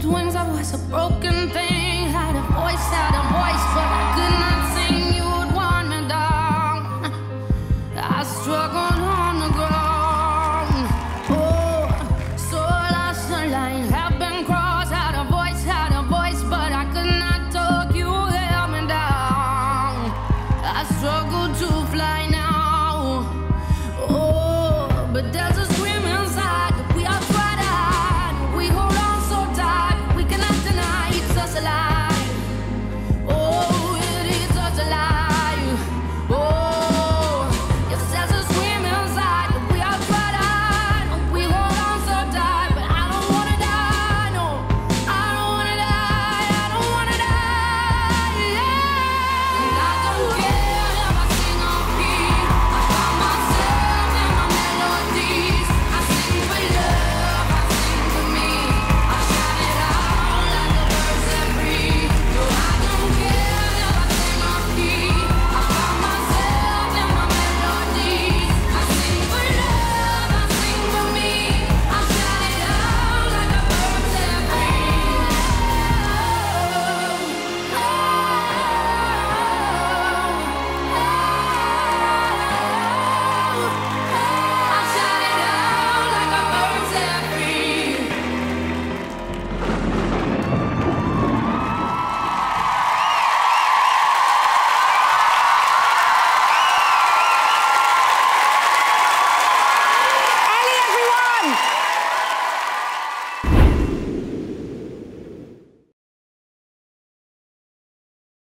slipped wings, I was a broken thing. Had a voice, but I could not sing. You would want me down. I struggled on the ground. Oh, so lost the line. Have been crossed. Had a voice, but I could not talk. You held me down. I struggled to fly.